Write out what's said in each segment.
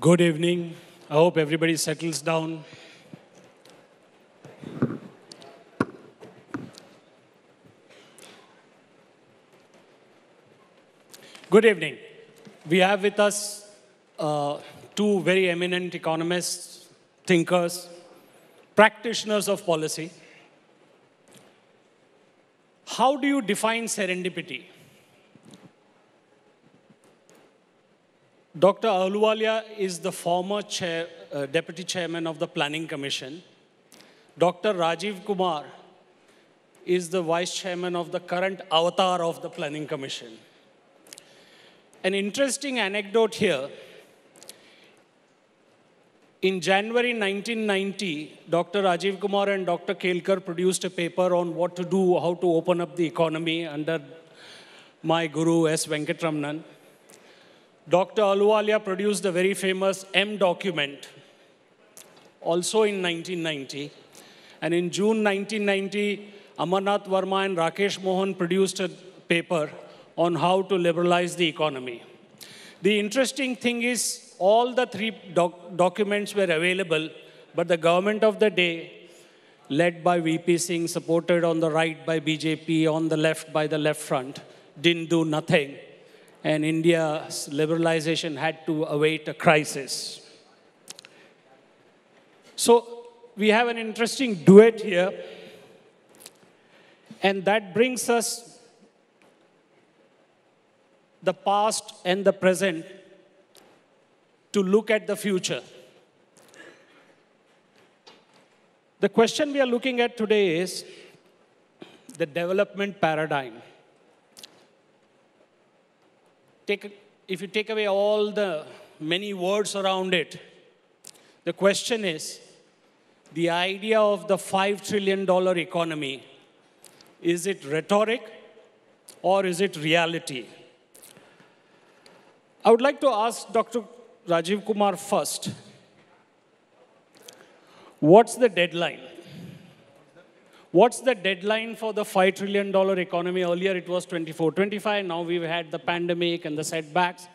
Good evening. I hope everybody settles down. Good evening. We have with us two very eminent economists, thinkers, practitioners of policy. How do you define serendipity? Dr. Ahluwalia is the former deputy chairman of the Planning Commission. Dr. Rajiv Kumar is the vice chairman of the current avatar of the Planning Commission. An interesting anecdote here. In January 1990, Dr. Rajiv Kumar and Dr. Kelkar produced a paper on what to do, how to open up the economy under my guru S. Venkatramnan. Dr. Ahluwalia produced the very famous M-Document, also in 1990. And in June 1990, Amarnath Varma and Rakesh Mohan produced a paper on how to liberalize the economy. The interesting thing is, all the three documents were available, but the government of the day, led by V.P. Singh, supported on the right by BJP, on the left by the left front, didn't do nothing. And India's liberalization had to await a crisis. So we have an interesting duet here. And that brings us the past and the present to look at the future. The question we are looking at today is the development paradigm. If you take away all the many words around it, the question is, the idea of the $5 trillion economy, is it rhetoric or is it reality? I would like to ask Dr. Rajiv Kumar first, what's the deadline? What's the deadline for the $5 trillion economy? Earlier it was 24-25. Now we've had the pandemic and the setbacks.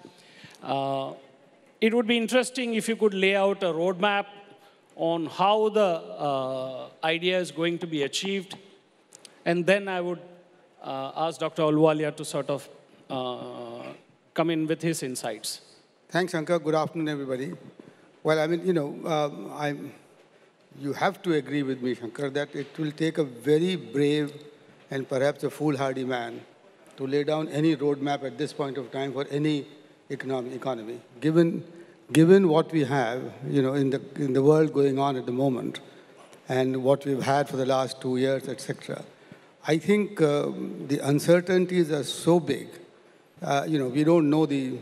It would be interesting if you could lay out a roadmap on how the idea is going to be achieved. And then I would ask Dr. Ahluwalia to sort of come in with his insights. Thanks, Shankar. Good afternoon, everybody. Well, I mean, you know, you have to agree with me, Shankar, that it will take a very brave and perhaps a foolhardy man to lay down any roadmap at this point of time for any economy. Given what we have, you know, in the world going on at the moment, and what we've had for the last 2 years, etc. I think the uncertainties are so big. You know, we don't know the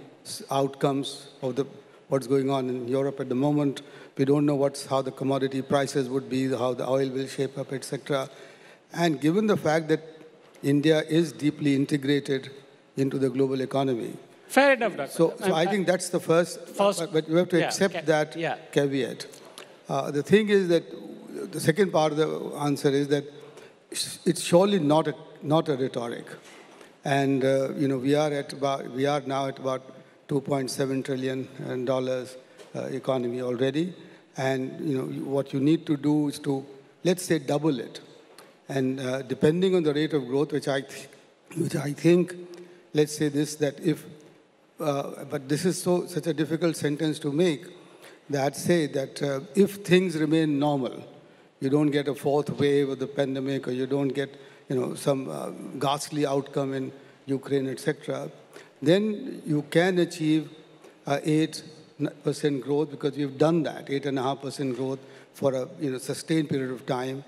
outcomes of what's going on in Europe at the moment. We don't know how the commodity prices would be, how the oil will shape up, etc. And given the fact that India is deeply integrated into the global economy. Fair enough, Dr. So I think that's the first, but you have to accept that caveat. The thing is that the second part of the answer is that it's surely not a rhetoric. And you know, we are now at about $2.7 trillion economy already, and you know what you need to do is to, let's say, double it, and depending on the rate of growth, which I think, let's say this, that if, but this is such a difficult sentence to make, that say that if things remain normal, you don't get a fourth wave of the pandemic, or you don't get, you know, some ghastly outcome in Ukraine, etc. Then you can achieve 8% growth, because we've done that, 8.5% growth for a sustained period of time.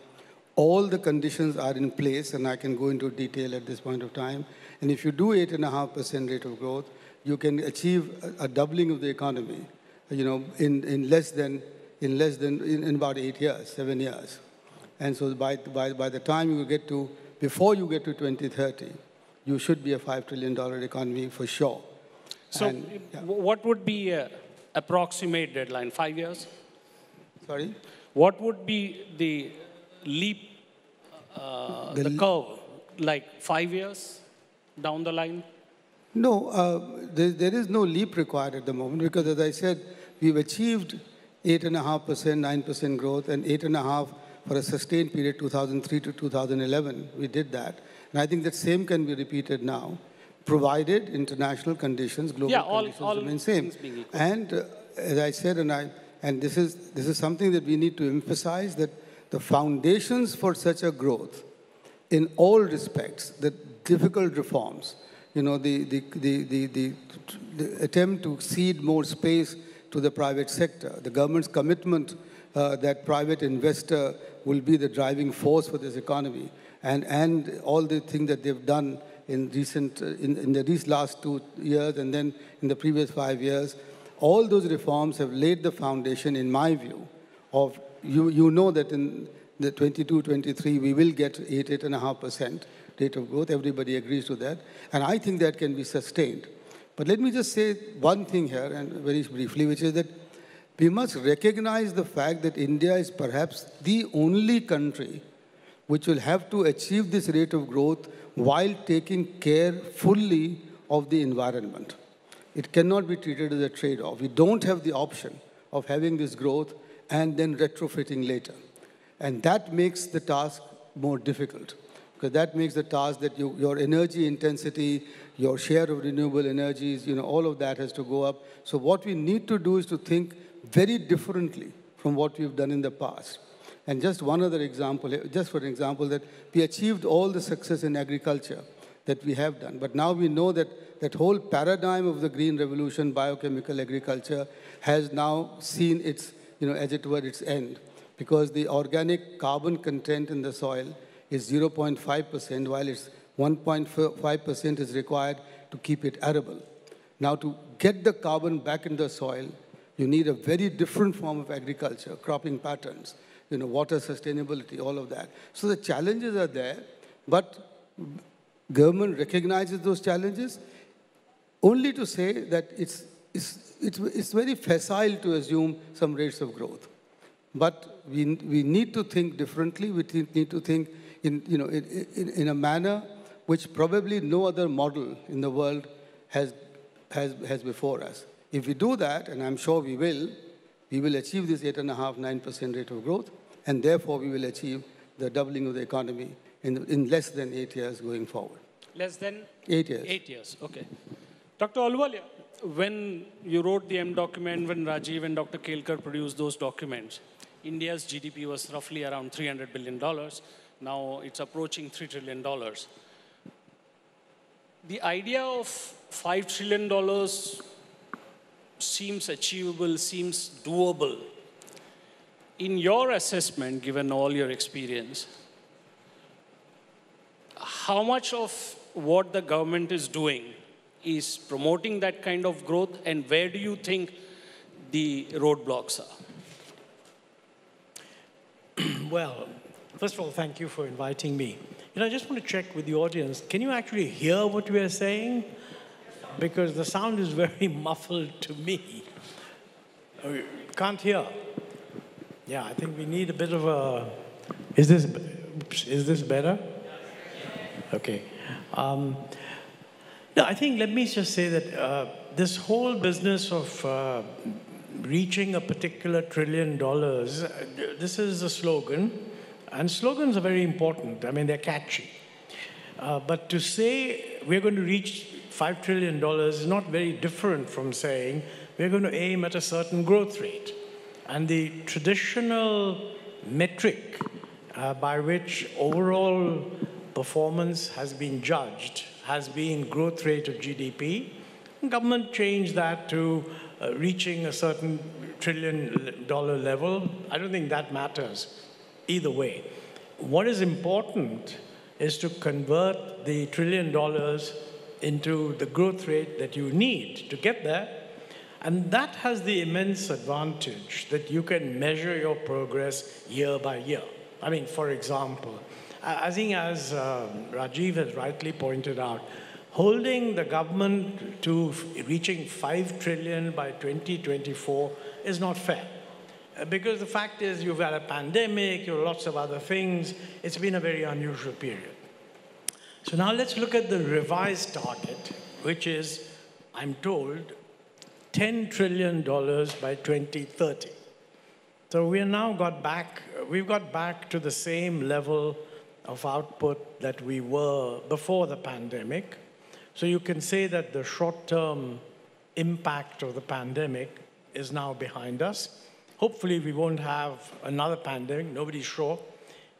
All the conditions are in place, and I can go into detail at this point of time. And if you do 8.5% rate of growth, you can achieve a doubling of the economy, you know, in about 8 years, 7 years. And so by the time you get to, before you get to 2030, you should be a $5 trillion economy for sure. So what would be an approximate deadline, 5 years? Sorry? What would be the leap, the curve, like 5 years down the line? No, there is no leap required at the moment, because as I said, we've achieved 8.5%, 9% growth, and 8.5% for a sustained period, 2003 to 2011. We did that. And I think that same can be repeated now, provided international conditions, global conditions remain same. And as I said, and this is something that we need to emphasize, that the foundations for such a growth in all respects, the difficult reforms, you know, the attempt to cede more space to the private sector, the government's commitment that private investor will be the driving force for this economy, and all the things that they've done in recent, in these last 2 years and then in the previous 5 years, all those reforms have laid the foundation, in my view, of, you know that in the 22-23, we will get 8.5% rate of growth. Everybody agrees to that. And I think that can be sustained. But let me just say one thing here, and very briefly, which is that we must recognize the fact that India is perhaps the only country which will have to achieve this rate of growth while taking care fully of the environment. It cannot be treated as a trade-off. We don't have the option of having this growth and then retrofitting later. And that makes the task more difficult, because that makes the task that your energy intensity, your share of renewable energies, you know, all of that has to go up. So what we need to do is to think very differently from what we've done in the past. And just one other example, just for an example, that we achieved all the success in agriculture that we have done. But now we know that that whole paradigm of the green revolution, biochemical agriculture, has now seen its, you know, as it were, its end. Because the organic carbon content in the soil is 0.5%, while it's 1.5% is required to keep it arable. Now, to get the carbon back in the soil, you need a very different form of agriculture, cropping patterns, you know, water sustainability, all of that. So the challenges are there, but government recognizes those challenges, only to say that it's very facile to assume some rates of growth. But we need to think differently. We need to think in a manner which probably no other model in the world has before us. If we do that, and I'm sure we will achieve this 8.5, 9% rate of growth, and therefore we will achieve the doubling of the economy in less than 8 years going forward. Less than 8 years. 8 years, okay. Dr. Ahluwalia, when you wrote the M-Document, when Rajiv and Dr. Kelkar produced those documents, India's GDP was roughly around $300 billion. Now it's approaching $3 trillion. The idea of $5 trillion seems achievable, seems doable. In your assessment, given all your experience, how much of what the government is doing is promoting that kind of growth, and where do you think the roadblocks are? Well, first of all, thank you for inviting me. And I just want to check with the audience, can you actually hear what we are saying? Because the sound is very muffled to me. Can't hear. Yeah, I think we need a bit of a... Is this better? Okay. No, I think, let me just say that this whole business of reaching a particular $1 trillion, this is a slogan, and slogans are very important. I mean, they're catchy. But to say we're going to reach $5 trillion is not very different from saying we're going to aim at a certain growth rate. And the traditional metric by which overall performance has been judged has been growth rate of GDP. Government changed that to reaching a certain $1 trillion level. I don't think that matters either way. What is important is to convert the $1 trillion into the growth rate that you need to get there. And that has the immense advantage that you can measure your progress year by year. I mean, for example, I think as Rajiv has rightly pointed out, holding the government to reaching $5 trillion by 2024 is not fair. Because the fact is you've had a pandemic, you have lots of other things. It's been a very unusual period. So now let's look at the revised target, which is, I'm told, $10 trillion by 2030. So we've got back to the same level of output that we were before the pandemic. So you can say that the short-term impact of the pandemic is now behind us. Hopefully we won't have another pandemic, nobody's sure.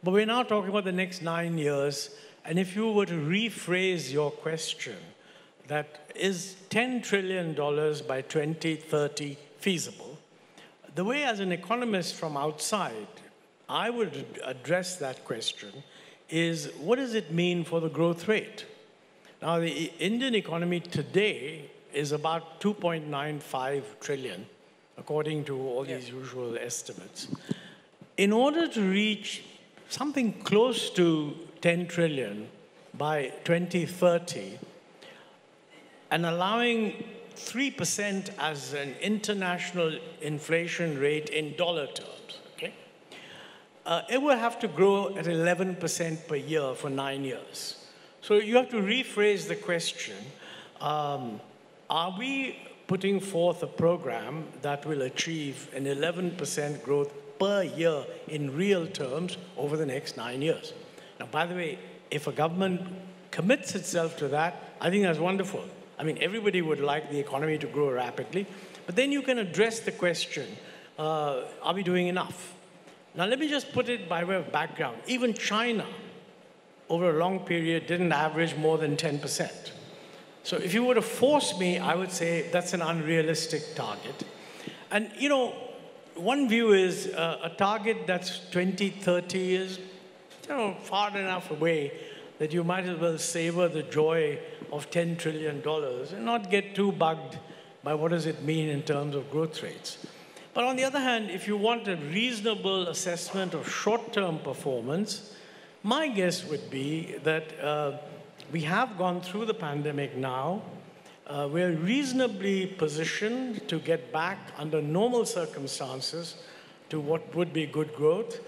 But we're now talking about the next 9 years. And if you were to rephrase your question, that is $10 trillion by 2030 feasible? The way, as an economist from outside, I would address that question is, what does it mean for the growth rate? Now, the Indian economy today is about 2.95 trillion, according to all these usual estimates. In order to reach something close to 10 trillion by 2030, and allowing 3% as an international inflation rate in dollar terms, okay? It will have to grow at 11% per year for 9 years. So you have to rephrase the question. Are we putting forth a program that will achieve an 11% growth per year in real terms over the next 9 years? Now, by the way, if a government commits itself to that, I think that's wonderful. I mean, everybody would like the economy to grow rapidly, but then you can address the question, are we doing enough? Now, let me just put it by way of background. Even China, over a long period, didn't average more than 10%. So if you were to force me, I would say that's an unrealistic target. And, you know, one view is a target that's 2030 is, you know, far enough away that you might as well savor the joy of $10 trillion and not get too bugged by what does it mean in terms of growth rates. But on the other hand, if you want a reasonable assessment of short-term performance, my guess would be that we have gone through the pandemic now. We're reasonably positioned to get back under normal circumstances to what would be good growth.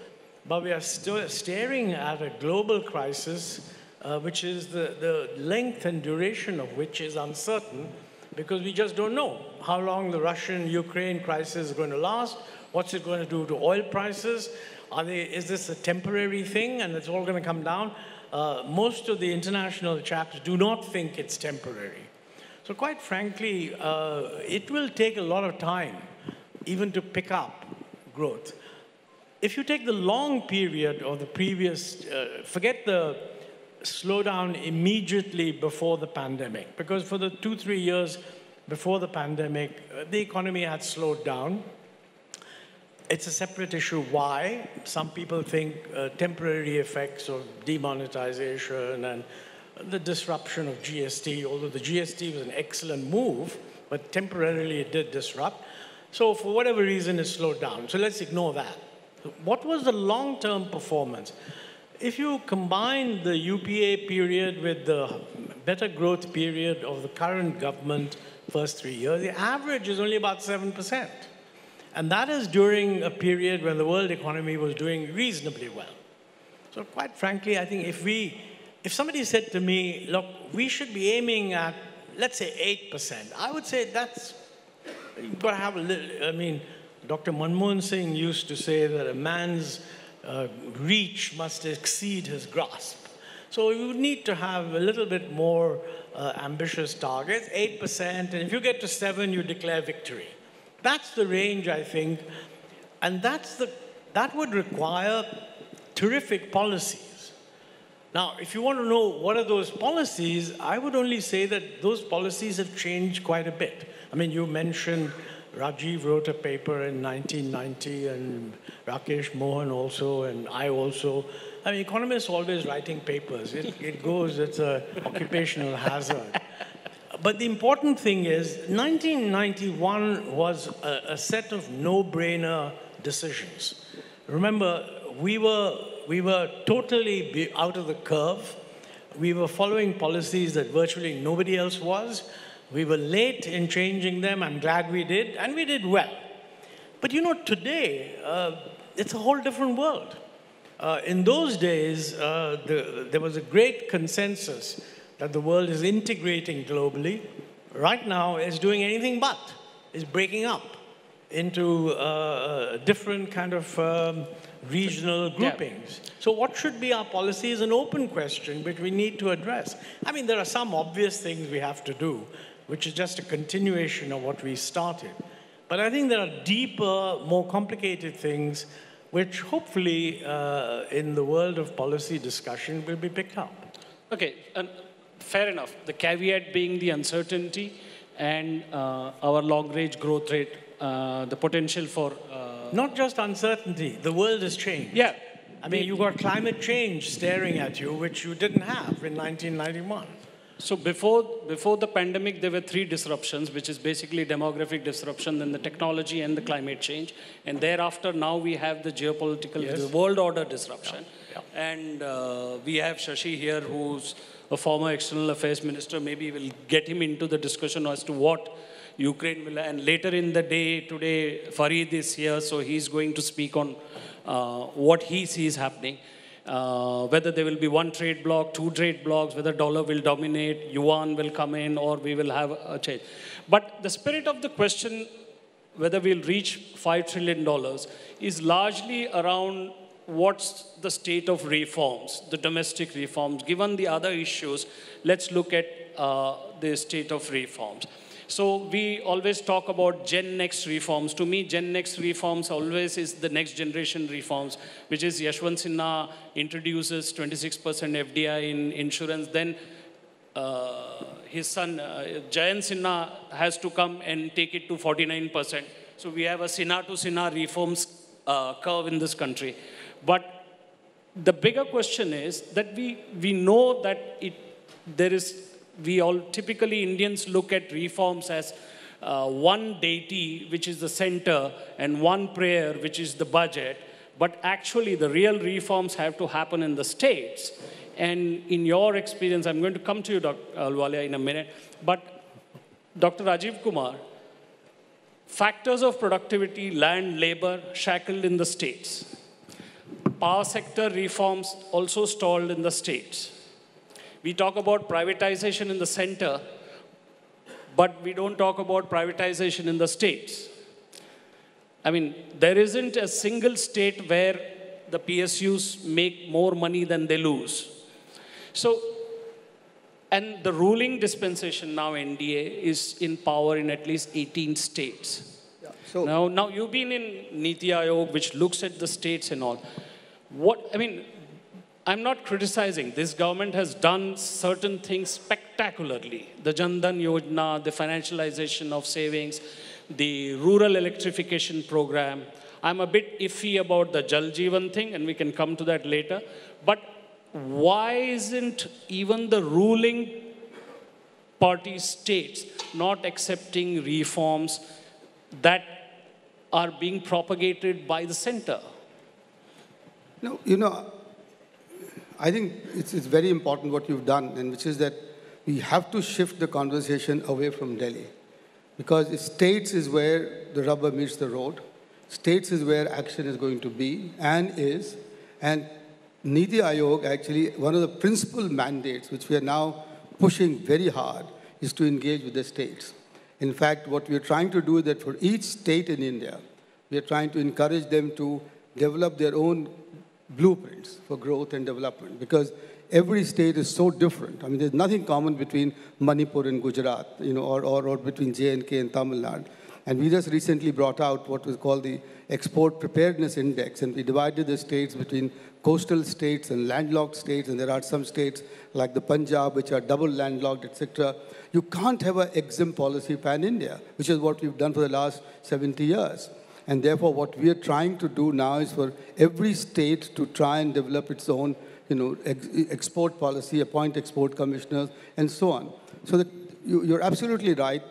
But we are still staring at a global crisis which is the length and duration of which is uncertain, because we just don't know how long the Russian-Ukraine crisis is going to last, what's it going to do to oil prices, is this a temporary thing and it's all going to come down? Most of the international chaps do not think it's temporary. So quite frankly, it will take a lot of time even to pick up growth. If you take the long period of the previous, forget the slowdown immediately before the pandemic, because for the 2-3 years before the pandemic, the economy had slowed down. It's a separate issue why. Some people think temporary effects of demonetization and the disruption of GST, although the GST was an excellent move, but temporarily it did disrupt. So for whatever reason, it slowed down. So let's ignore that. What was the long-term performance? If you combine the UPA period with the better growth period of the current government first 3 years, the average is only about 7%. And that is during a period when the world economy was doing reasonably well. So quite frankly, I think if somebody said to me, look, we should be aiming at, let's say 8%, I would say that's, you've got to have a little, I mean, Dr. Manmohan Singh used to say that a man's reach must exceed his grasp. So you need to have a little bit more ambitious targets, 8%, and if you get to 7, you declare victory. That's the range, I think, and that would require terrific policies. Now, if you want to know what are those policies, I would only say that those policies have changed quite a bit. I mean, you mentioned Rajiv wrote a paper in 1990, and Rakesh Mohan also, and I also. I mean, economists are always writing papers. It goes, it's an occupational hazard. But the important thing is, 1991 was a set of no-brainer decisions. Remember, we were totally out of the curve. We were following policies that virtually nobody else was. We were late in changing them. I'm glad we did, and we did well. But you know, today, it's a whole different world. In those days, there was a great consensus that the world is integrating globally. Right now, it's doing anything but. is breaking up into different kind of regional groupings. Yeah. So what should be our policy is an open question which we need to address. I mean, there are some obvious things we have to do, which is just a continuation of what we started. But I think there are deeper, more complicated things which hopefully in the world of policy discussion will be picked up. Okay, fair enough. The caveat being the uncertainty and our long-range growth rate, the potential for... Not just uncertainty, the world has changed. Yeah. I mean, you've got climate change staring at you, which you didn't have in 1991. So before the pandemic, there were three disruptions, which is basically demographic disruption, then the technology and the climate change. And thereafter, now we have the geopolitical, yes, the world order disruption. Yeah. Yeah. And we have Shashi here, who's a former external affairs minister. Maybe we'll get him into the discussion as to what Ukraine will, and later in the day, today, Fareed is here, so he's going to speak on what he sees happening. Whether there will be one trade block, two trade blocks, whether dollar will dominate, yuan will come in, or we will have a change. But the spirit of the question, whether we'll reach $5 trillion, is largely around what's the state of reforms, the domestic reforms. Given the other issues, let's look at the state of reforms. So we always talk about Gen Next reforms. To me, Gen Next reforms always is the next generation reforms, which is Yashwant Sinha introduces 26% FDI in insurance. Then his son, Jayant Sinha, has to come and take it to 49%. So we have a Sinha to Sinha reforms curve in this country. But the bigger question is that we know that we all typically Indians look at reforms as one deity, which is the center, and one prayer, which is the budget. But actually, the real reforms have to happen in the states. And in your experience, I'm going to come to you, Dr. Ahluwalia, in a minute. But Dr. Rajiv Kumar, factors of productivity, land, labor, shackled in the states. Power sector reforms also stalled in the states. We talk about privatization in the center, but we don't talk about privatization in the states. I mean, there isn't a single state where the PSUs make more money than they lose. So, and the ruling dispensation now, NDA, is in power in at least 18 states. Yeah, so now you've been in Niti Aayog, which looks at the states and all. I'm not criticizing. This government has done certain things spectacularly. The Jandan Yojana, the financialization of savings, the rural electrification program. I'm a bit iffy about the Jal Jeevan thing, and we can come to that later. But why isn't even the ruling party states not accepting reforms that are being propagated by the center? No, you know, I think it's very important what you've done, and which is that we have to shift the conversation away from Delhi, because states is where the rubber meets the road. States is where action is going to be and is. And Niti Aayog, actually, one of the principal mandates which we are now pushing very hard is to engage with the states. In fact, what we are trying to do is that for each state in India, we are trying to encourage them to develop their own blueprints for growth and development, because every state is so different. I mean, there's nothing common between Manipur and Gujarat, you know, or between J&K and Tamil Nadu. And we just recently brought out what was called the Export Preparedness Index, and we divided the states between coastal states and landlocked states, and there are some states like the Punjab, which are double landlocked, etc. You can't have an exempt policy pan-India, which is what we've done for the last 70 years. And therefore, what we are trying to do now is for every state to try and develop its own, you know, export policy, appoint export commissioners, and so on. So that you're absolutely right.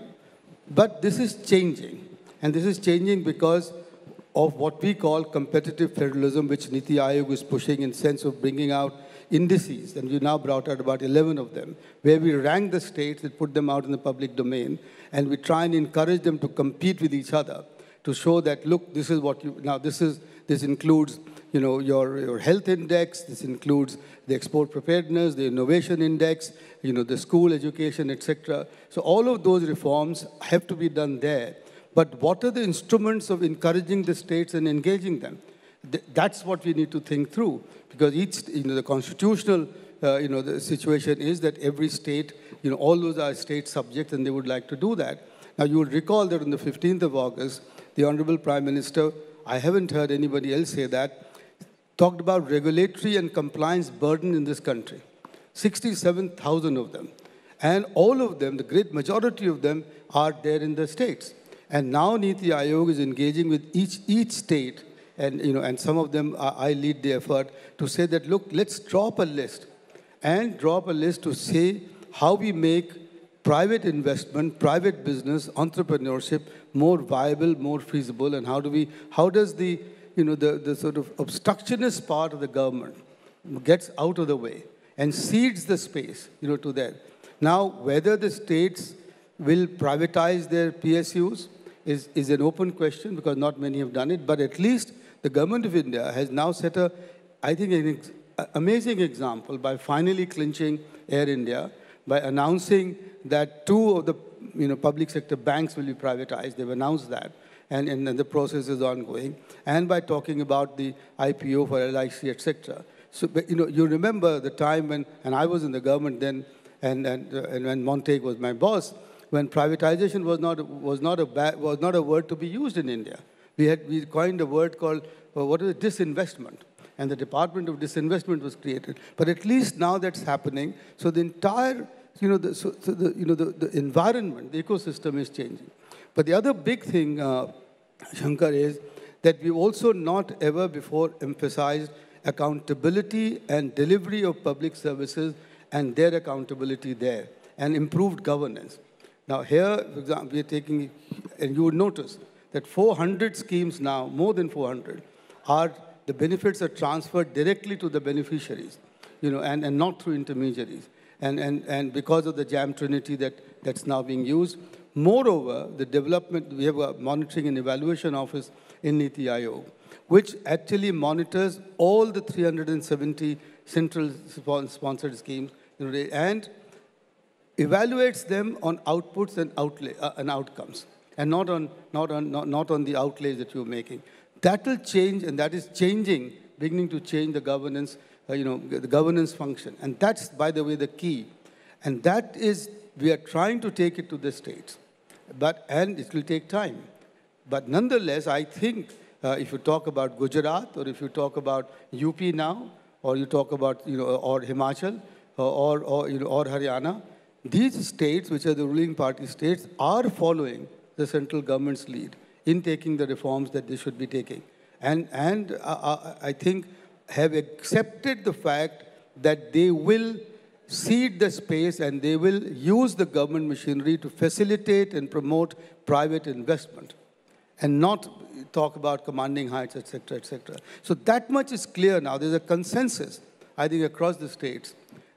But this is changing. And this is changing because of what we call competitive federalism, which Niti Aayog is pushing in the sense of bringing out indices. And we now brought out about 11 of them, where we rank the states and put them out in the public domain. And we try and encourage them to compete with each other, to show that, look, this is what you, now this includes, you know, your health index, this includes the export preparedness, the innovation index, you know, the school education, etc. So all of those reforms have to be done there. But what are the instruments of encouraging the states and engaging them? That's what we need to think through, because each, the constitutional, the situation is that every state, all those are state subjects and they would like to do that. Now, you will recall that on the 15th of August, the Honorable Prime Minister, I haven't heard anybody else say that, talked about regulatory and compliance burden in this country, 67,000 of them. And all of them, the great majority of them, are there in the states. And now Niti Aayog is engaging with each state, and, and some of them, I lead the effort to say that, look, let's drop a list. And drop a list to say how we make private investment, private business, entrepreneurship more viable, more feasible, and how does the, the sort of obstructionist part of the government gets out of the way and cedes the space, to that. Now, whether the states will privatize their PSUs is an open question, because not many have done it, but at least the government of India has now set a, I think, an amazing example by finally clinching Air India, by announcing that 2 of the public sector banks will be privatized. They've announced that, and the process is ongoing, and by talking about the IPO for LIC, etc. So, you remember the time when, and I was in the government then, and when Montek was my boss, when privatization was not a word to be used in India. We coined a word called, what is it, disinvestment. And the Department of Disinvestment was created. But at least now that's happening. So the entire, the environment, the ecosystem is changing. But the other big thing, Shankar, is that we've also not ever before emphasized accountability and delivery of public services and their accountability there, and improved governance. Now here, for example, we're taking, and you would notice that 400 schemes now, more than 400, are, the benefits are transferred directly to the beneficiaries, and not through intermediaries. And because of the Jam Trinity that's now being used. Moreover, the development, we have a monitoring and evaluation office in Niti Aayog, which actually monitors all the 370 central sponsored schemes, and evaluates them on outputs and outcomes, and not on the outlays that you're making. That will change, and that is changing, beginning to change the governance, the governance function. And that's, by the way, the key. And that is, we are trying to take it to the states. And it will take time. But nonetheless, I think if you talk about Gujarat, or if you talk about UP now, or you talk about, or Himachal, or Haryana, these states, which are the ruling party states, are following the central government's lead in taking the reforms that they should be taking. And I think have accepted the fact that they will cede the space and they will use the government machinery to facilitate and promote private investment and not talk about commanding heights, etc., etc. So that much is clear now. There's a consensus, I think, across the states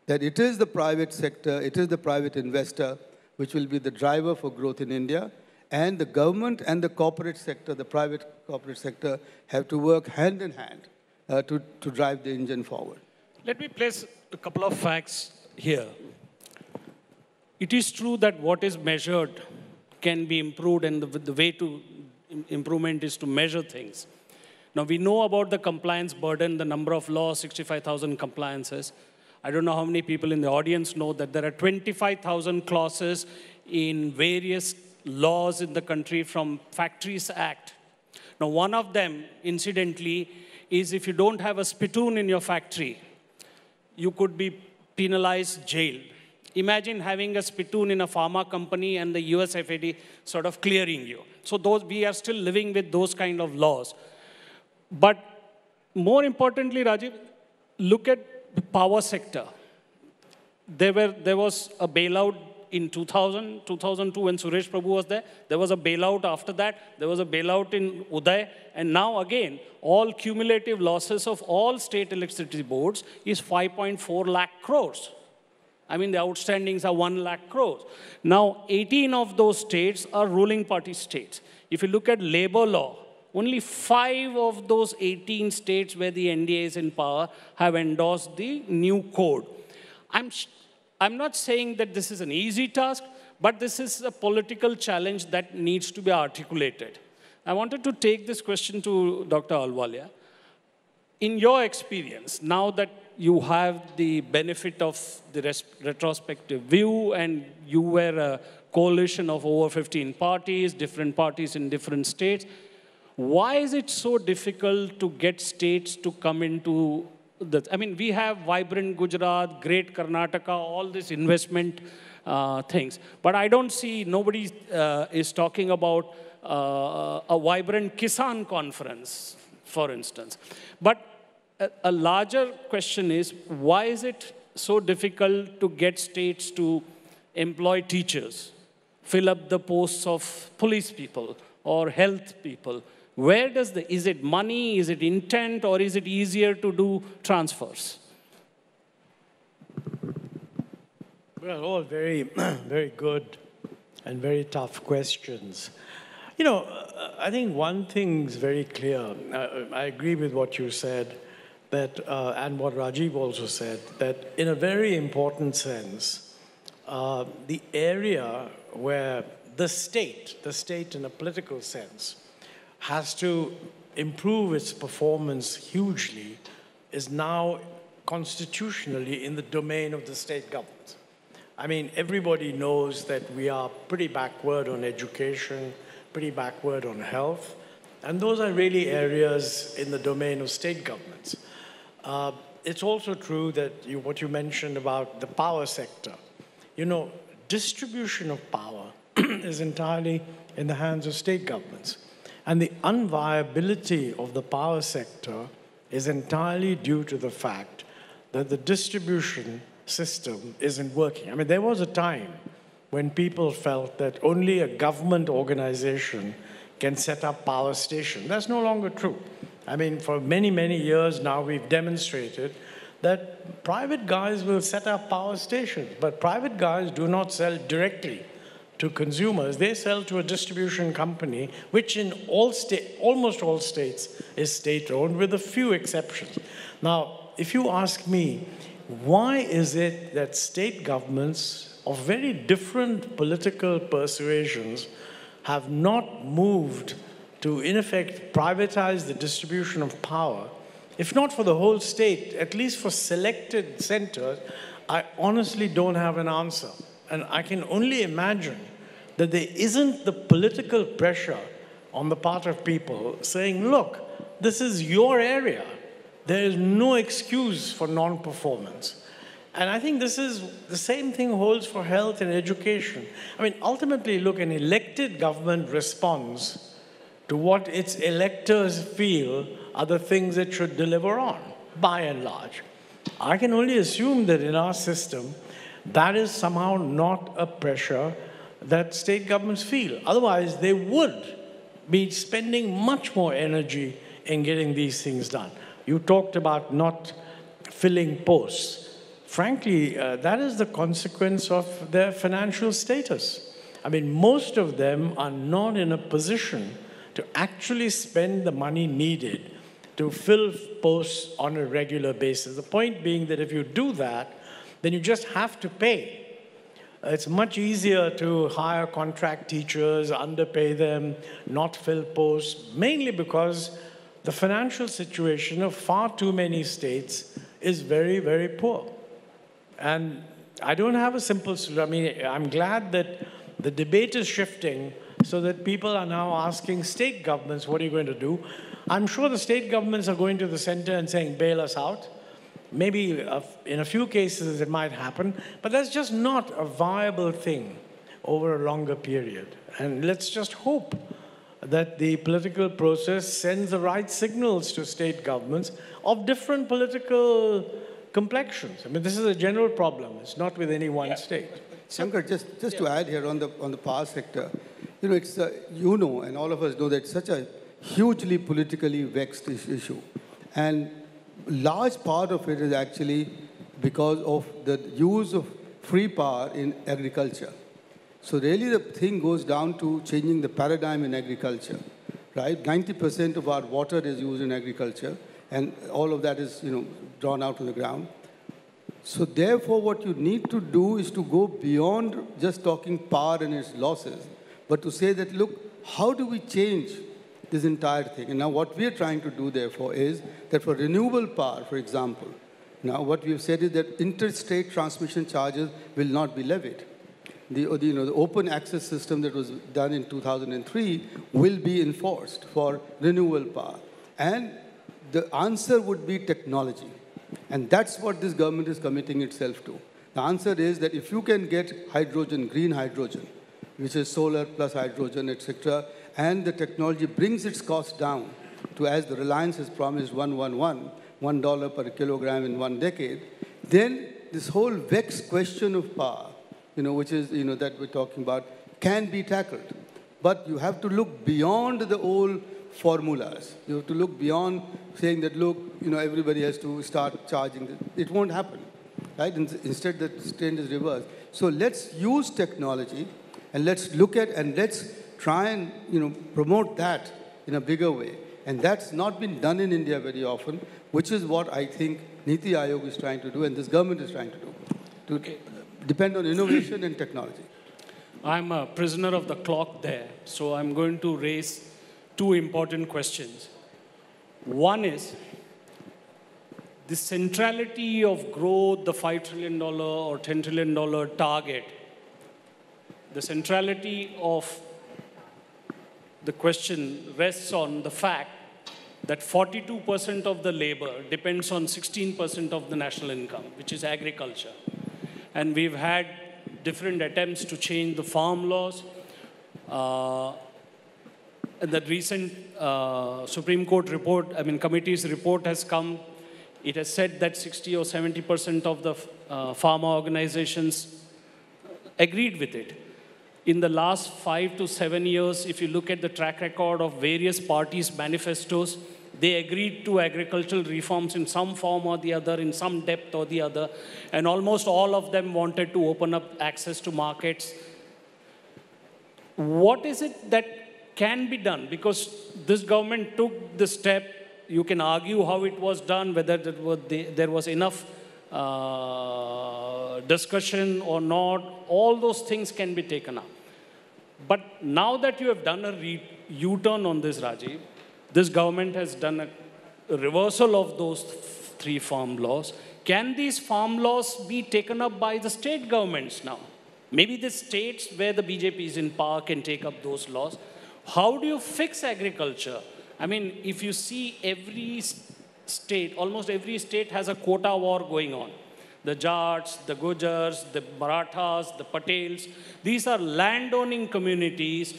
that it is the private sector, it is the private investor, which will be the driver for growth in India. And the government and the corporate sector, the private corporate sector, have to work hand in hand to drive the engine forward. Let me place a couple of facts here. It is true that what is measured can be improved, and the way to improvement is to measure things. Now, we know about the compliance burden, the number of laws, 65,000 compliances. I don't know how many people in the audience know that there are 25,000 clauses in various laws in the country, from Factories Act. Now, one of them, incidentally, is if you don't have a spittoon in your factory, you could be penalized, jailed. Imagine having a spittoon in a pharma company and the US FAD sort of clearing you. So those, we are still living with those kind of laws. But more importantly, Rajiv, look at the power sector. There was a bailout in 2000, 2002, when Suresh Prabhu was there. There was a bailout after that. There was a bailout in Uday. And now again, all cumulative losses of all state electricity boards is 5.4 lakh crores. I mean, the outstandings are 1 lakh crores. Now, 18 of those states are ruling party states. If you look at labor law, only 5 of those 18 states where the NDA is in power have endorsed the new code. I'm not saying that this is an easy task, But this is a political challenge that needs to be articulated. I wanted to take this question to Dr. Ahluwalia. In your experience, now that you have the benefit of the retrospective view and you were a coalition of over 15 parties, different parties in different states, why is it so difficult to get states to come into the... I mean, we have vibrant Gujarat, great Karnataka, all this investment things. But I don't see, nobody is talking about a vibrant Kisan conference, for instance. But a larger question is, why is it so difficult to get states to employ teachers, fill up the posts of police people or health people? Where does the, is it money, is it intent, or is it easier to do transfers? Well, all very, very good and very tough questions. You know, I think one thing's very clear. I agree with what you said, that, and what Rajiv also said, that in a very important sense, the area where the state in a political sense, has to improve its performance hugely is now constitutionally in the domain of the state government. I mean, everybody knows that we are pretty backward on education, pretty backward on health, and those are really areas in the domain of state governments. It's also true that what you mentioned about the power sector, you know, distribution of power is entirely in the hands of state governments. And the unviability of the power sector is entirely due to the fact that the distribution system isn't working. I mean, there was a time when people felt that only a government organization can set up power stations. That's no longer true. I mean, for many, many years now, we've demonstrated that private guys will set up power stations, but private guys do not sell directly to consumers. They sell to a distribution company, which in almost all states is state-owned, with a few exceptions. Now, if you ask me, why is it that state governments of very different political persuasions have not moved to, in effect, privatize the distribution of power, if not for the whole state, at least for selected centers, I honestly don't have an answer. And I can only imagine that there isn't the political pressure on the part of people saying, look, this is your area. There is no excuse for non-performance. And I think this is the same thing holds for health and education. I mean, ultimately, look, an elected government responds to what its electors feel are the things it should deliver on, by and large. I can only assume that in our system, that is somehow not a pressure that state governments feel. Otherwise, they would be spending much more energy in getting these things done. You talked about not filling posts. Frankly, that is the consequence of their financial status. I mean, most of them are not in a position to actually spend the money needed to fill posts on a regular basis. The point being that if you do that, then you just have to pay. It's much easier to hire contract teachers, underpay them, not fill posts, mainly because the financial situation of far too many states is very, very poor. And I don't have a simple solution. I mean, I'm glad that the debate is shifting so that people are now asking state governments, what are you going to do? I'm sure the state governments are going to the center and saying, bail us out. Maybe in a few cases it might happen, but that's just not a viable thing over a longer period. And let's just hope that the political process sends the right signals to state governments of different political complexions. I mean, this is a general problem. It's not with any one state. Shankkar, just to add here on the power sector, you know, it's you know, and all of us know that it's such a hugely politically vexed issue, and large part of it is actually because of the use of free power in agriculture. So really the thing goes down to changing the paradigm in agriculture, right? 90% of our water is used in agriculture, and all of that is, you know, drawn out of the ground. So therefore, what you need to do is to go beyond just talking power and its losses, but to say that, look, how do we change this entire thing? And now what we are trying to do, therefore, is that for renewable power, for example, now what we have said is that interstate transmission charges will not be levied. The open access system that was done in 2003 will be enforced for renewable power. And the answer would be technology. And that's what this government is committing itself to. The answer is that if you can get hydrogen, green hydrogen, which is solar plus hydrogen, etc., and the technology brings its cost down to, as the Reliance has promised, $1 per kilogram in 1 decade, then this whole vexed question of power, which is, that we're talking about, can be tackled. But you have to look beyond the old formulas. You have to look beyond saying that, look, everybody has to start charging. It won't happen, right? Instead, the trend is reversed. So let's use technology and let's look at and let's try and, promote that in a bigger way. And that's not been done in India very often, which is what I think Niti Aayog is trying to do and this government is trying to do, to depend on innovation and technology. I'm a prisoner of the clock there, so I'm going to raise two important questions. One is the centrality of growth, the $5 trillion or $10 trillion target, the centrality of the question rests on the fact that 42% of the labor depends on 16% of the national income, which is agriculture. And we've had different attempts to change the farm laws. The recent Supreme Court report, committee's report has come. It has said that 60 or 70% of the farmer organizations agreed with it. In the last 5 to 7 years, if you look at the track record of various parties' manifestos, they agreed to agricultural reforms in some form or the other, in some depth or the other, and almost all of them wanted to open up access to markets. What is it that can be done? Because this government took the step, you can argue how it was done, whether there was enough discussion or not, all those things can be taken up. But now that you have done a U-turn on this, Rajiv, this government has done a reversal of those three farm laws. Can these farm laws be taken up by the state governments now? Maybe the states where the BJP is in power can take up those laws. How do you fix agriculture? If you see every state, almost every state has a quota war going on. The Jats, the Gujars, the Marathas, the Patels, these are landowning communities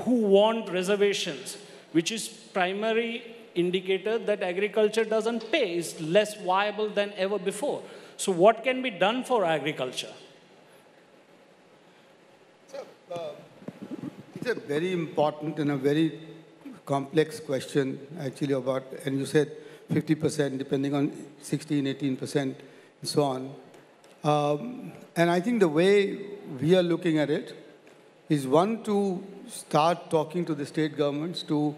who want reservations, which is primary indicator that agriculture doesn't pay, is less viable than ever before. So what can be done for agriculture? So, it's a very important and a very complex question, actually, about, and you said 50%, depending on 16, 18%. And so on. And I think the way we are looking at it is, one, to start talking to the state governments to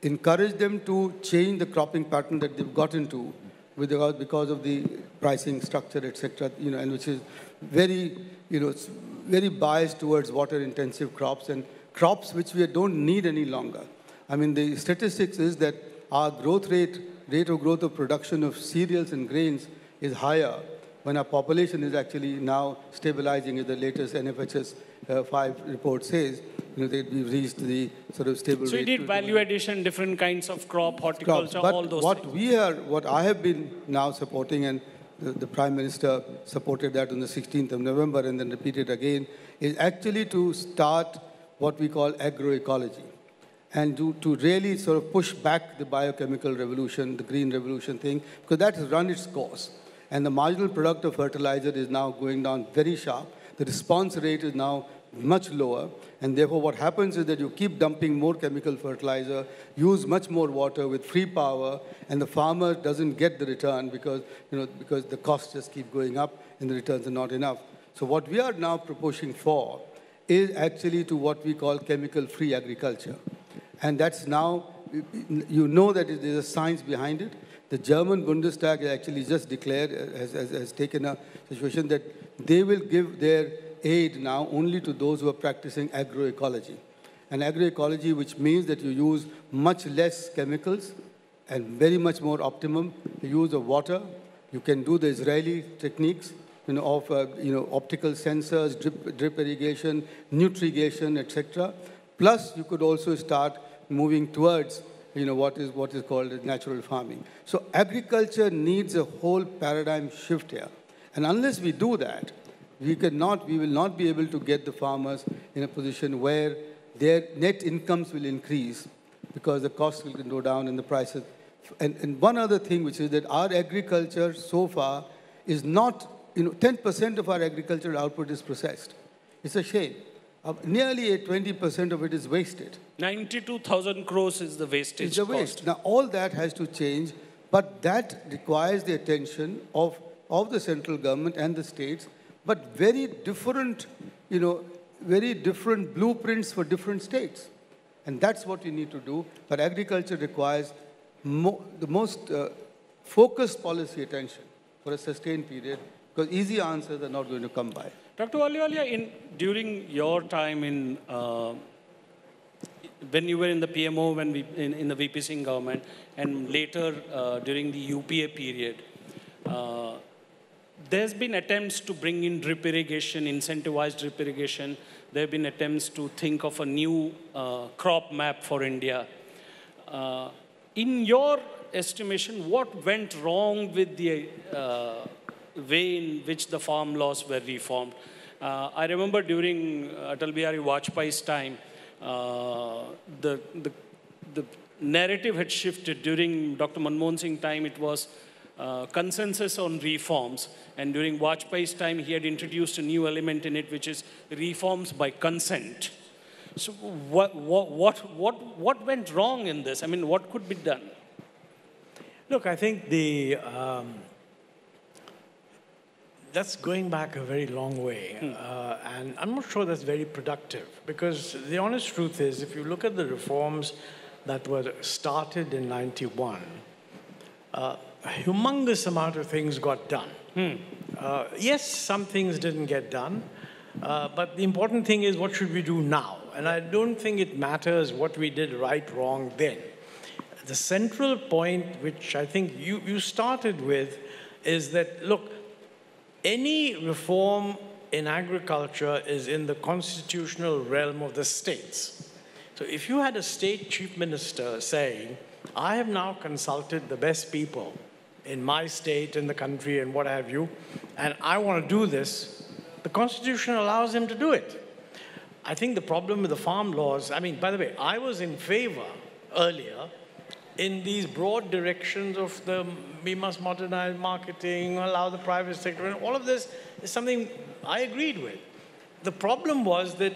encourage them to change the cropping pattern that they've got into because of the pricing structure, etc., and which is very, it's very biased towards water-intensive crops and crops which we don't need any longer. The statistics is that our growth rate of growth of production of cereals and grains is higher when our population is actually now stabilizing, as the latest NFHS 5 report says. That we've reached the sort of stable rate. So you did value addition, different kinds of crop, horticulture, all those things. What I have been now supporting, and the Prime Minister supported that on the 16th of November and then repeated again, is actually to start what we call agroecology. And to really sort of push back the biochemical revolution, the green revolution thing, because that has run its course. And the marginal product of fertilizer is now going down very sharp. The response rate is now much lower. And therefore, what happens is that you keep dumping more chemical fertilizer, use much more water with free power, and the farmer doesn't get the return because the costs just keep going up and the returns are not enough. So what we are now proposing for is actually to what we call chemical-free agriculture. And that's now, that there's a science behind it. The German Bundestag actually just declared, has taken a situation that they will give their aid now only to those who are practicing agroecology. And agroecology, which means that you use much less chemicals and very much more optimum use of water. You can do the Israeli techniques, you know, of optical sensors, drip irrigation, nutrigation, etc. Plus, you could also start moving towards what is called natural farming. So agriculture needs a whole paradigm shift here, and unless we do that, we will not be able to get the farmers in a position where their net incomes will increase, because the costs will go down and the prices. And one other thing, which is that our agriculture so far is not, 10% of our agricultural output is processed. It's a shame. Nearly 20% of it is wasted. 92,000 crores is the wastage. It's the waste. Cost. Now, all that has to change, but that requires the attention of the central government and the states, but very different, very different blueprints for different states. And that's what we need to do. But agriculture requires the most focused policy attention for a sustained period, because easy answers are not going to come by. Dr. Ahluwalia, during your time in, when you were in the PMO, in the V.P. Singh government, and later during the UPA period, there's been attempts to bring in drip irrigation, incentivized drip irrigation. There have been attempts to think of a new crop map for India. In your estimation, what went wrong with the way in which the farm laws were reformed? I remember during Atal Bihari Vajpayee's time, the narrative had shifted. During Dr. Manmohan Singh's time, it was consensus on reforms, and during Vajpayee's time he had introduced a new element in it, which is reforms by consent. So what went wrong in this? I mean, what could be done? Look, I think the that's going back a very long way, and I'm not sure that's very productive, because the honest truth is, if you look at the reforms that were started in '91, a humongous amount of things got done. Yes, some things didn't get done, but the important thing is, what should we do now? And I don't think it matters what we did right, wrong then. The central point, which I think you started with, is that, look, any reform in agriculture is in the constitutional realm of the states. So if you had a state chief minister saying, I have now consulted the best people in my state, in the country, and what have you, and I want to do this, the Constitution allows him to do it. I think the problem with the farm laws, I mean, by the way, I was in favor earlier in these broad directions of we must modernize marketing, allow the private sector, and all of this is something I agreed with. The problem was that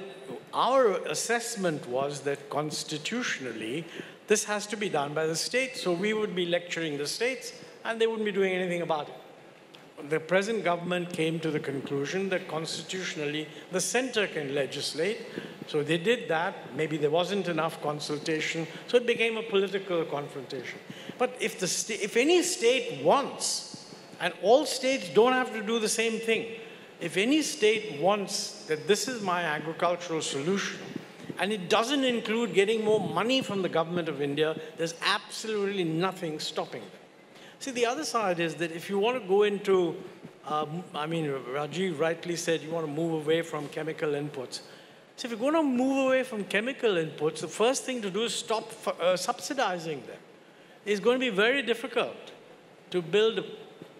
our assessment was that constitutionally, this has to be done by the states, so we would be lecturing the states, and they wouldn't be doing anything about it. The present government came to the conclusion that constitutionally, the center can legislate, so they did that. Maybe there wasn't enough consultation, so it became a political confrontation. But if any state wants, and all states don't have to do the same thing, if any state wants that this is my agricultural solution, and it doesn't include getting more money from the government of India, there's absolutely nothing stopping them. See, the other side is that if you want to go into, I mean, Rajiv rightly said you want to move away from chemical inputs. So if you're going to move away from chemical inputs, the first thing to do is stop subsidizing them. It's going to be very difficult to build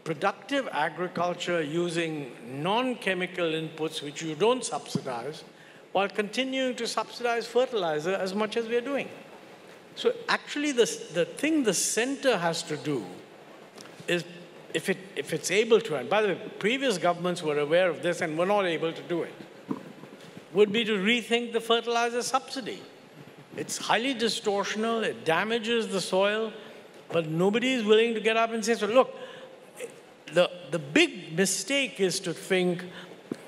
productive agriculture using non-chemical inputs which you don't subsidize, while continuing to subsidize fertilizer as much as we're doing. So actually, the thing the center has to do is, if it's able to, and by the way, previous governments were aware of this and were not able to do it, would be to rethink the fertilizer subsidy. It's highly distortional, it damages the soil, but nobody is willing to get up and say, so look, the big mistake is to think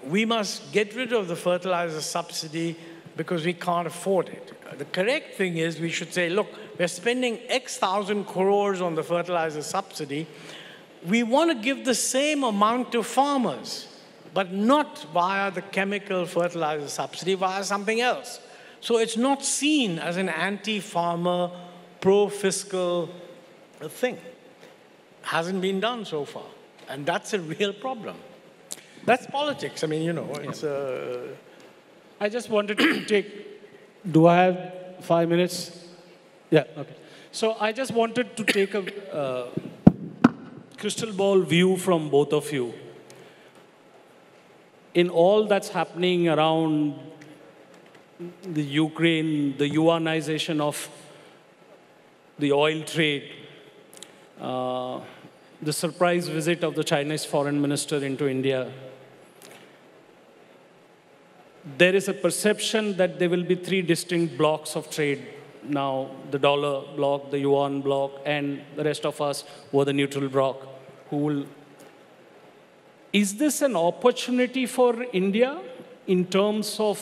we must get rid of the fertilizer subsidy because we can't afford it. The correct thing is we should say, look, We're spending X thousand crores on the fertilizer subsidy. We want to give the same amount to farmers, but not via the chemical fertilizer subsidy, via something else. So it's not seen as an anti-farmer, pro-fiscal thing. Hasn't been done so far. And that's a real problem. That's politics. I mean, you know, it's I just wanted to do I have 5 minutes? Yeah, okay. So I just wanted to take a crystal ball view from both of you. In all that's happening around the Ukraine, the yuanization of the oil trade, the surprise visit of the Chinese foreign minister into India, there is a perception that there will be 3 distinct blocks of trade now, the dollar block, the yuan block, and the rest of us were the neutral block. Who will... Is this an opportunity for India in terms of,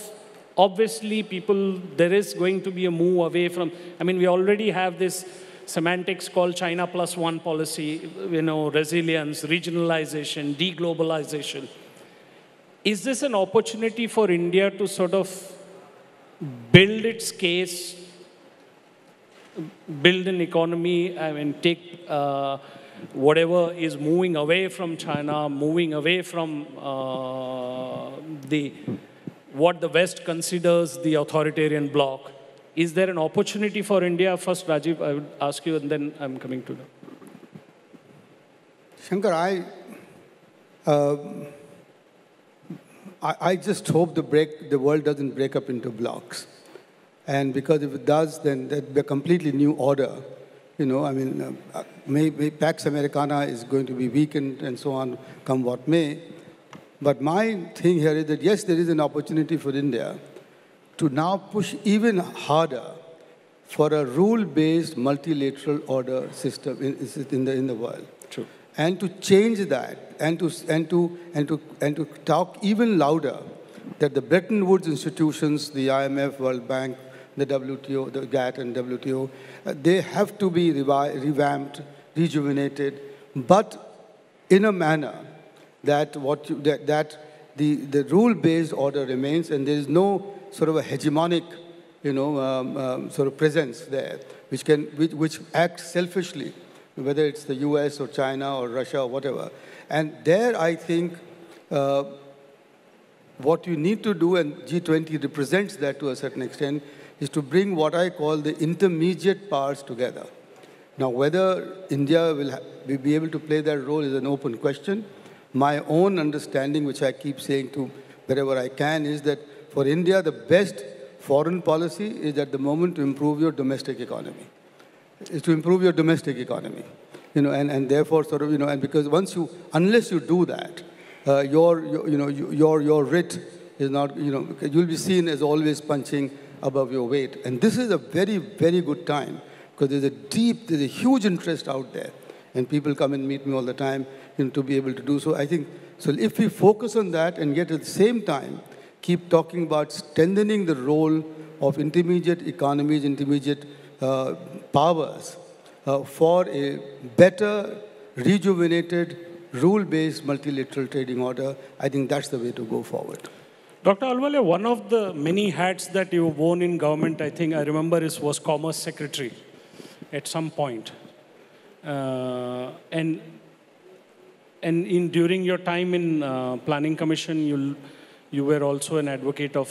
obviously people, there is going to be a move away from, I mean, we already have this semantics called China plus one policy, you know, resilience, regionalization, deglobalization. Is this an opportunity for India to sort of build its case, build an economy, I mean, take whatever is moving away from China, moving away from what the West considers the authoritarian bloc? Is there an opportunity for India? First, Rajiv, I would ask you, and then I'm coming to you. Shankkar, I just hope the world doesn't break up into blocks. And because if it does, then that'd be a completely new order. You know, I mean, Pax Americana is going to be weakened and so on, come what may. But my thing here is that, yes, there is an opportunity for India to now push even harder for a rule-based multilateral order system in the world. True. And to change that, and to talk even louder that the Bretton Woods institutions, the IMF, World Bank, the WTO, the GATT and WTO, they have to be revamped, rejuvenated, but in a manner that the rule-based order remains, and there is no sort of a hegemonic, you know, sort of presence there, which acts selfishly, whether it's the US or China or Russia or whatever. And there, I think, what you need to do, and G20 represents that to a certain extent, is to bring what I call the intermediate powers together. Now, whether India will be able to play that role is an open question. My own understanding, which I keep saying to wherever I can, is that for India, the best foreign policy is at the moment to improve your domestic economy. Is to improve your domestic economy, you know, and therefore sort of, you know, and because unless you do that, your writ is not, you know, you'll be seen as always punching above your weight. And this is a very, very good time, because there's a huge interest out there, and people come and meet me all the time, you know, to be able to do so. I think, so if we focus on that and yet at the same time keep talking about strengthening the role of intermediate economies, intermediate powers for a better, rejuvenated, rule-based multilateral trading order, I think that's the way to go forward. Dr. Ahluwalia, one of the many hats that you've worn in government, I think I remember, was Commerce Secretary at some point. During your time in Planning Commission, you were also an advocate of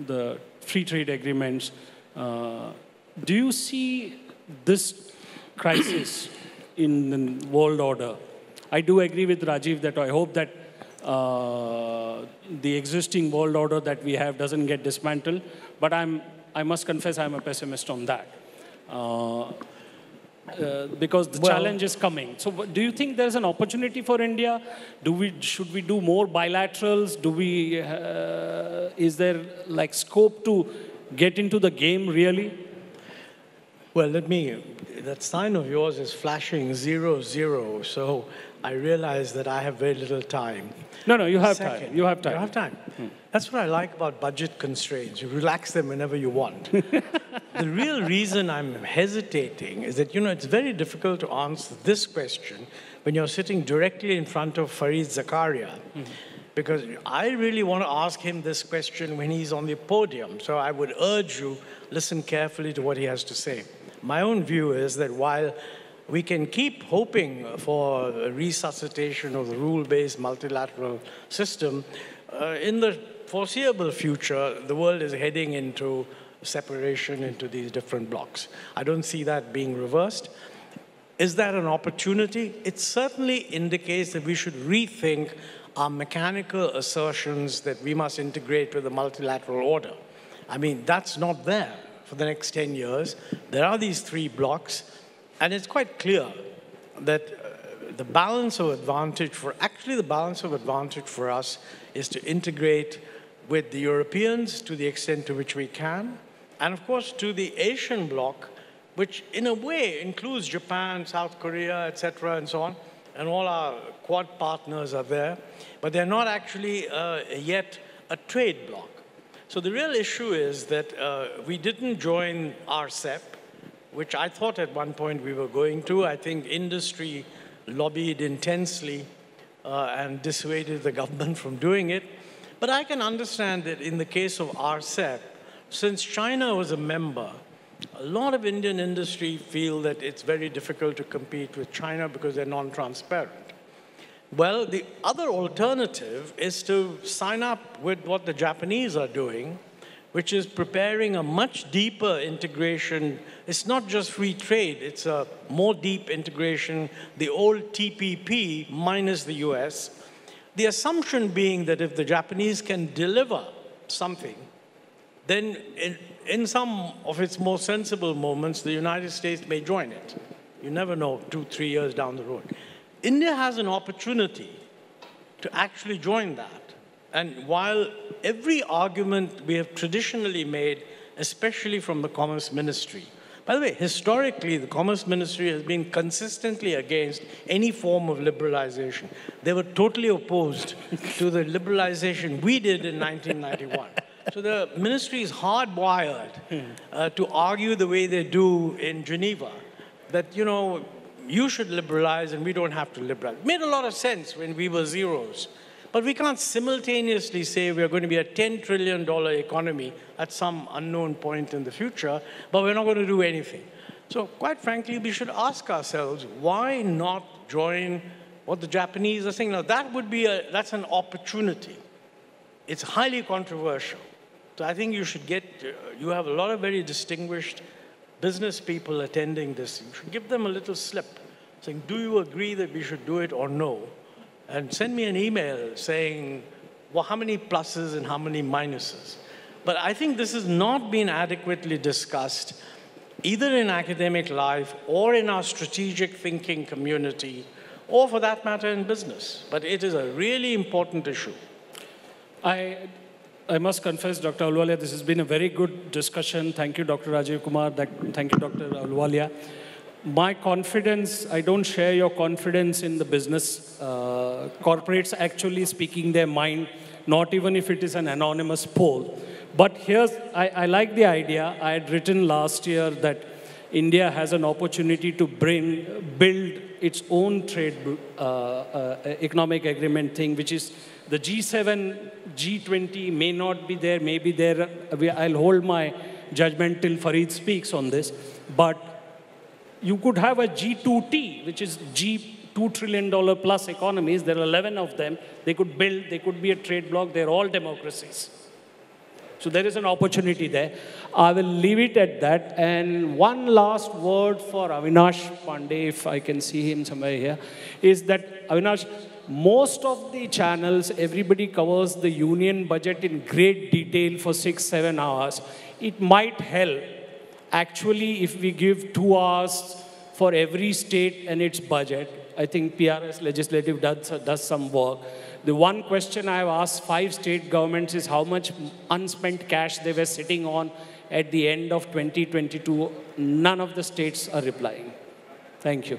the free trade agreements. Do you see this crisis in the world order? I do agree with Rajiv that I hope that the existing world order that we have doesn't get dismantled, but I must confess I'm a pessimist on that. Because the challenge is coming. So do you think there's an opportunity for India? Should we do more bilaterals? Is there like scope to get into the game really? Well, that sign of yours is flashing 0, 0. So I realize that I have very little time. No, you have time. You have time. You have time. Hmm. That's what I like about budget constraints. You relax them whenever you want. The real reason I'm hesitating is that, you know, it's very difficult to answer this question when you're sitting directly in front of Fareed Zakaria. Hmm. Because I really want to ask him this question when he's on the podium. So I would urge you, listen carefully to what he has to say. My own view is that while we can keep hoping for a resuscitation of the rule-based multilateral system, in the foreseeable future, the world is heading into separation into these different blocks. I don't see that being reversed. Is that an opportunity? It certainly indicates that we should rethink our mechanical assertions that we must integrate with the multilateral order. I mean, that's not there for the next 10 years. There are these three blocks. And it's quite clear that the balance of advantage for, actually the balance of advantage for us is to integrate with the Europeans to the extent to which we can, and of course to the Asian bloc, which in a way includes Japan, South Korea, etc., and so on, and all our Quad partners are there, but they're not actually yet a trade bloc. So the real issue is that we didn't join RCEP, which I thought at one point we were going to. I think industry lobbied intensely and dissuaded the government from doing it. But I can understand that in the case of RCEP, since China was a member, a lot of Indian industry feel that it's very difficult to compete with China because they're non-transparent. Well, the other alternative is to sign up with what the Japanese are doing, which is preparing a much deeper integration. It's not just free trade, it's a more deep integration, the old TPP minus the US. The assumption being that if the Japanese can deliver something, then in some of its more sensible moments, the United States may join it. You never know, 2-3 years down the road. India has an opportunity to actually join that. And while every argument we have traditionally made, especially from the Commerce Ministry, by the way, historically, the Commerce Ministry has been consistently against any form of liberalization. They were totally opposed to the liberalization we did in 1991. So the ministry is hardwired to argue the way they do in Geneva, that, you know, you should liberalize and we don't have to liberalize. It made a lot of sense when we were zeros. But we can't simultaneously say we're going to be a $10 trillion economy at some unknown point in the future, but we're not going to do anything. So quite frankly, we should ask ourselves, why not join what the Japanese are saying? Now, that would be a, that's an opportunity. It's highly controversial. So I think you should get, you have a lot of very distinguished business people attending this. You should give them a little slip, saying, do you agree that we should do it or no? And send me an email saying, well, how many pluses and how many minuses? But I think this has not been adequately discussed, either in academic life or in our strategic thinking community, or for that matter in business. But it is a really important issue. I must confess, Dr. Ahluwalia, this has been a very good discussion. Thank you, Dr. Rajiv Kumar. Thank you, Dr. Ahluwalia. My confidence, I don't share your confidence in the business corporates actually speaking their mind, not even if it is an anonymous poll. But here's, I like the idea. I had written last year that India has an opportunity to build its own trade economic agreement thing, which is the G7, G20 may not be there, may be there. I'll hold my judgment till Fareed speaks on this. But you could have a G2T, which is $2 trillion plus economies. There are 11 of them. They could build. They could be a trade bloc. They're all democracies. So there is an opportunity there. I will leave it at that. And one last word for Avinash Pandey, if I can see him somewhere here, is that, Avinash, most of the channels, everybody covers the union budget in great detail for 6-7 hours. It might help. Actually, if we give 2 hours for every state and its budget, I think PRS legislative does some work. The one question I have asked 5 state governments is how much unspent cash they were sitting on at the end of 2022. None of the states are replying. Thank you.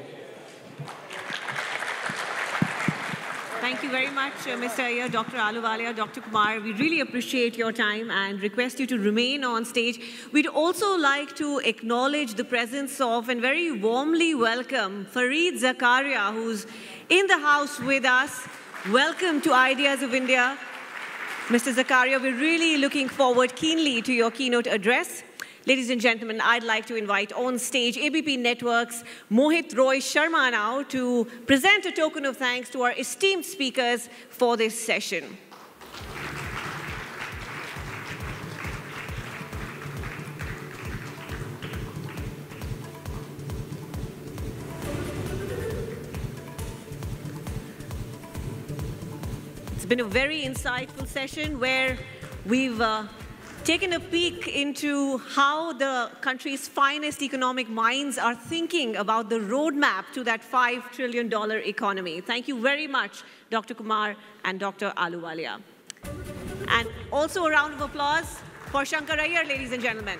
Thank you very much, Mr. Iyer, Dr. Ahluwalia, Dr. Kumar. We really appreciate your time and request you to remain on stage. We'd also like to acknowledge the presence of and very warmly welcome Fareed Zakaria, who's in the house with us. Welcome to Ideas of India. Mr. Zakaria, we're really looking forward keenly to your keynote address. Ladies and gentlemen, I'd like to invite on stage ABP Network's Mohit Roy Sharma now to present a token of thanks to our esteemed speakers for this session. It's been a very insightful session where we've taken a peek into how the country's finest economic minds are thinking about the roadmap to that $5 trillion economy. Thank you very much, Dr. Kumar and Dr. Ahluwalia. And also a round of applause for Shankkar Aiyar, ladies and gentlemen.